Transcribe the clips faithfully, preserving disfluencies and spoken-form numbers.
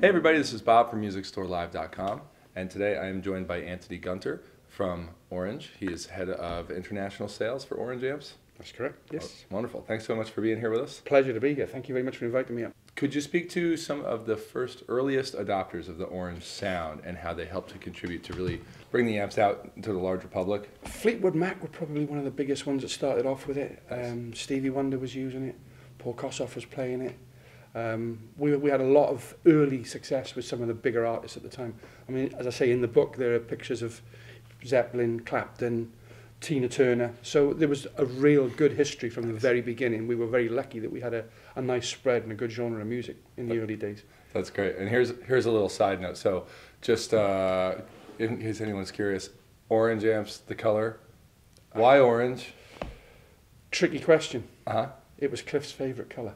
Hey everybody, this is Bob from Music Store Live dot com, and today I am joined by Antony Gunter from Orange. He is head of international sales for Orange Amps. That's correct, yes. Oh, wonderful. Thanks so much for being here with us. Pleasure to be here. Thank you very much for inviting me up. Could you speak to some of the first earliest adopters of the Orange sound and how they helped to contribute to really bring the amps out to the larger public? Fleetwood Mac were probably one of the biggest ones that started off with it. Nice. Um, Stevie Wonder was using it. Paul Kossoff was playing it. Um, we, we had a lot of early success with some of the bigger artists at the time. I mean, as I say in the book, there are pictures of Zeppelin, Clapton, Tina Turner. So there was a real good history from the very beginning. We were very lucky that we had a, a nice spread and a good genre of music in the that, early days. That's great. And here's here's a little side note. So just uh, in case anyone's curious, Orange Amps, the color. Why orange? Tricky question. Uh-huh. It was Cliff's favourite colour.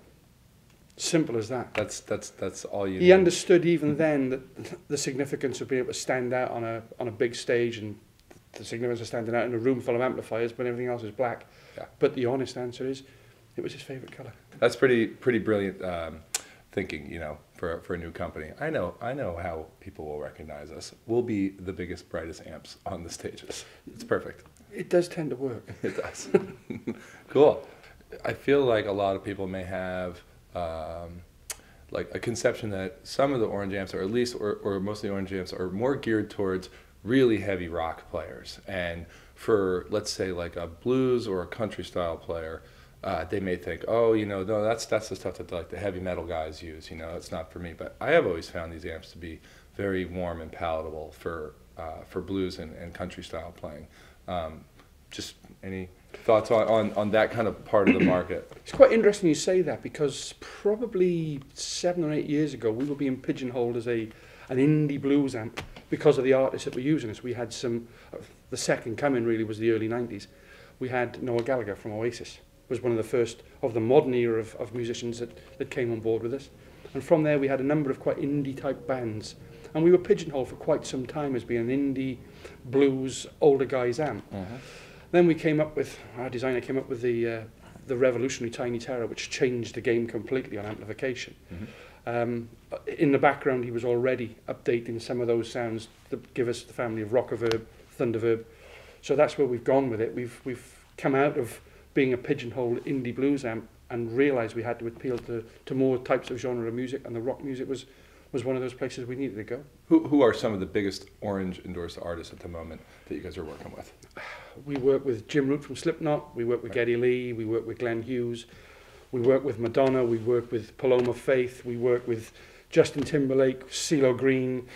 Simple as that. That's that's that's all you. He need. Understood even then that the significance of being able to stand out on a on a big stage, and the significance of standing out in a room full of amplifiers when everything else is black. Yeah. But the honest answer is, it was his favourite colour. That's pretty pretty brilliant um, thinking, you know, for for a new company. I know I know how people will recognise us. We'll be the biggest, brightest amps on the stages. It's perfect. It does tend to work. It does. Cool. I feel like a lot of people may have. Um, like a conception that some of the Orange Amps, or at least, or, or most of the Orange Amps, are more geared towards really heavy rock players. And for, let's say, like a blues or a country style player, uh, they may think, oh, you know, no, that's that's the stuff that the, like the heavy metal guys use. You know, it's not for me. But I have always found these amps to be very warm and palatable for uh, for blues and, and country style playing. Um, just any. Thoughts on, on, on that kind of part of the market? It's quite interesting you say that, because probably seven or eight years ago we were being pigeonholed as a an indie blues amp because of the artists that were using us. We had some, uh, the second coming really was the early nineties. We had Noel Gallagher from Oasis, was one of the first of the modern era of, of musicians that, that came on board with us. And from there we had a number of quite indie type bands. And we were pigeonholed for quite some time as being an indie blues older guys amp. Mm-hmm. Then we came up with, our designer came up with the, uh, the revolutionary Tiny Terror, which changed the game completely on amplification. Mm-hmm. Um, in the background, he was already updating some of those sounds that give us the family of Rockerverb, Thunderverb. So that's where we've gone with it. We've, we've come out of being a pigeonhole indie blues amp and realised we had to appeal to, to more types of genre of music, and the rock music was, was one of those places we needed to go. Who, who are some of the biggest Orange-endorsed artists at the moment that you guys are working with? We work with Jim Root from Slipknot, we work with Geddy Lee, we work with Glenn Hughes, we work with Madonna, we work with Paloma Faith, we work with Justin Timberlake, CeeLo Green.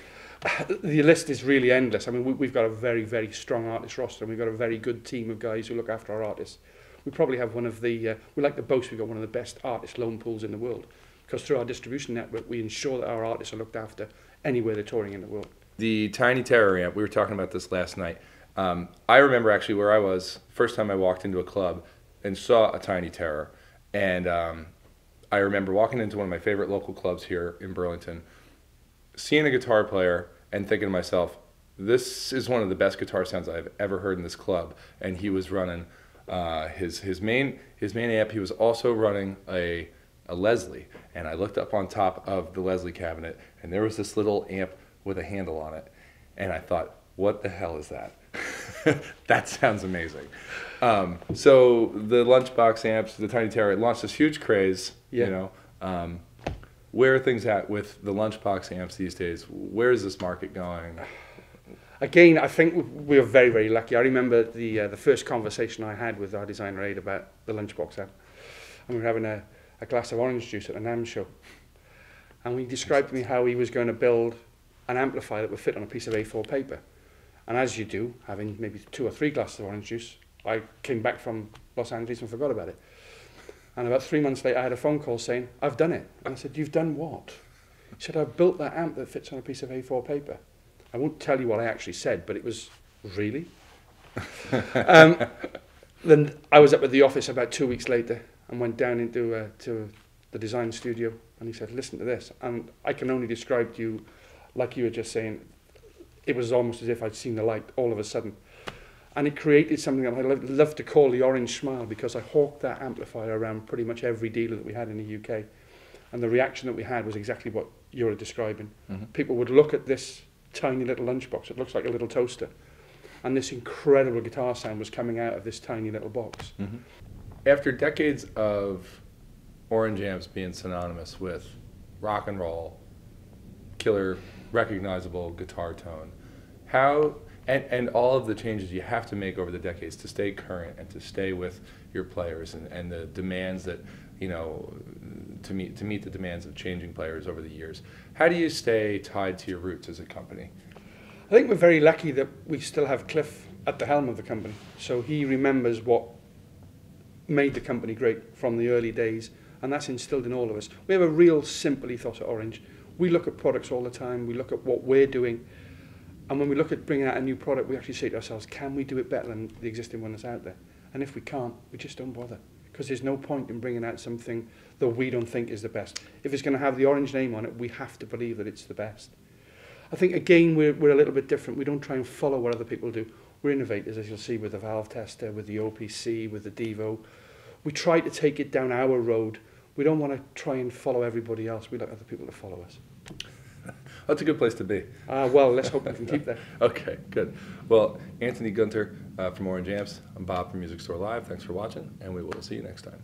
The list is really endless. I mean, we, we've got a very, very strong artist roster, and we've got a very good team of guys who look after our artists. We probably have one of the, uh, we like to boast we've got one of the best artist loan pools in the world, because through our distribution network, we ensure that our artists are looked after anywhere they're touring in the world. The Tiny Terror amp, we were talking about this last night. Um, I remember actually where I was, first time I walked into a club and saw a Tiny Terror, and um, I remember walking into one of my favorite local clubs here in Burlington, seeing a guitar player and thinking to myself, this is one of the best guitar sounds I've ever heard in this club. And he was running uh, his, his, main, his main amp, he was also running a, a Leslie, and I looked up on top of the Leslie cabinet and there was this little amp with a handle on it, and I thought, what the hell is that? That sounds amazing. Um, so the Lunchbox amps, the Tiny Terror, it launched this huge craze. Yeah. You know, um, where are things at with the Lunchbox amps these days? Where is this market going? Again, I think we were very, very lucky. I remember the uh, the first conversation I had with our designer aide about the Lunchbox amp, and we were having a, a glass of orange juice at a NAMM show, and he described to me how he was going to build an amplifier that would fit on a piece of A four paper. And as you do, having maybe two or three glasses of orange juice, I came back from Los Angeles and forgot about it. And about three months later, I had a phone call saying, I've done it. And I said, you've done what? He said, I've built that amp that fits on a piece of A four paper. I won't tell you what I actually said, but it was, really? um, then I was up at the office about two weeks later and went down into uh, to the design studio, and he said, listen to this. And I can only describe to you, like you were just saying, it was almost as if I'd seen the light all of a sudden. And it created something that I love, love to call the orange smile, because I hawked that amplifier around pretty much every dealer that we had in the U K. and the reaction that we had was exactly what you're describing. Mm-hmm. People would look at this tiny little lunchbox, it looks like a little toaster, and this incredible guitar sound was coming out of this tiny little box. Mm-hmm. After decades of Orange Amps being synonymous with rock and roll, killer, recognizable guitar tone, how, and, and all of the changes you have to make over the decades to stay current and to stay with your players and, and the demands that, you know, to meet, to meet the demands of changing players over the years. How do you stay tied to your roots as a company? I think we're very lucky that we still have Cliff at the helm of the company. So he remembers what made the company great from the early days, and that's instilled in all of us. We have a real simple ethos at Orange. We look at products all the time, we look at what we're doing, and when we look at bringing out a new product, we actually say to ourselves, can we do it better than the existing one that's out there? And if we can't, we just don't bother, because there's no point in bringing out something that we don't think is the best. If it's going to have the Orange name on it, we have to believe that it's the best. I think, again, we're, we're a little bit different. We don't try and follow what other people do. We're innovators, as you'll see, with the Valve Tester, with the O P C, with the Devo. We try to take it down our road. We don't want to try and follow everybody else. We like other people to follow us. That's a good place to be. Uh, well, let's hope we can keep that. Okay, good. Well, Antony Gunter uh, from Orange Amps. I'm Bob from Music Store Live. Thanks for watching, and we will see you next time.